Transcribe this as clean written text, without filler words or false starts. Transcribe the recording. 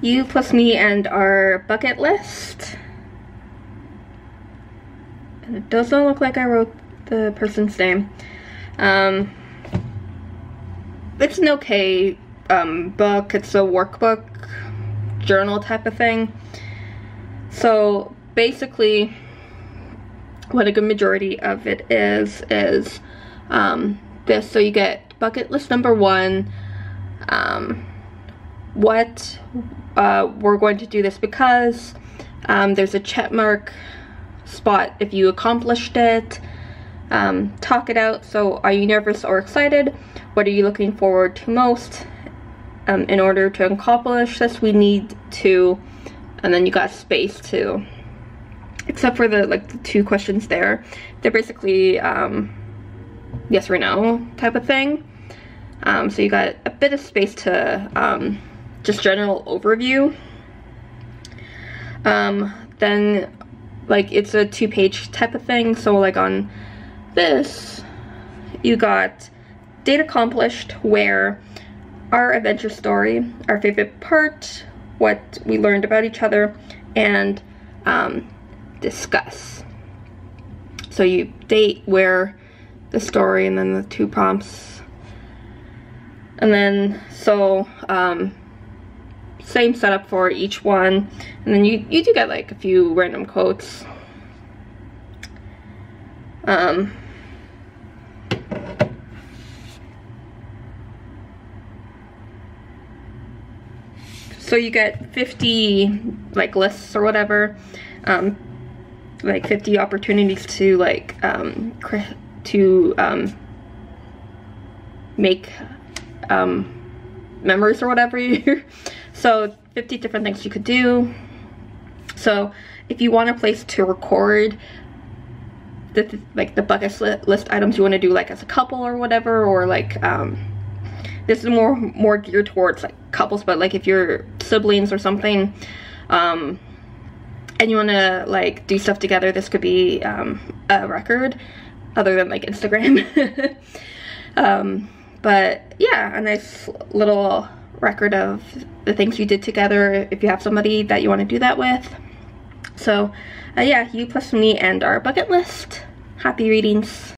You plus me and our bucket list. And it doesn't look like I wrote the person's name. It's an okay book. It's a workbook, journal type of thing. So basically what a good majority of it is this. So you get bucket list number one, what we're going to do this because, there's a check mark spot if you accomplished it, talk it out. So are you nervous or excited? What are you looking forward to most? In order to accomplish this, we need to, and then you got space to, except for the the two questions there. They're basically yes or no type of thing. So you got a bit of space to just general overview. Then it's a two-page type of thing. So on this, you got date accomplished, where, our adventure story, our favorite part, what we learned about each other, and discuss. So you date, where, the story, and then the two prompts. And then, so, same setup for each one. And then you do get a few random quotes. So you get 50 lists or whatever, 50 opportunities to make memories or whatever. So 50 different things you could do. So if you want a place to record the the bucket list items you want to do as a couple or whatever, or this is more geared towards couples, but if you're siblings or something, and you want to do stuff together, this could be a record, other than Instagram. But yeah, a nice little record of the things you did together if you have somebody that you want to do that with. So yeah, you plus me and our bucket list. Happy readings.